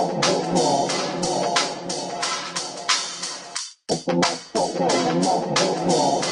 It's a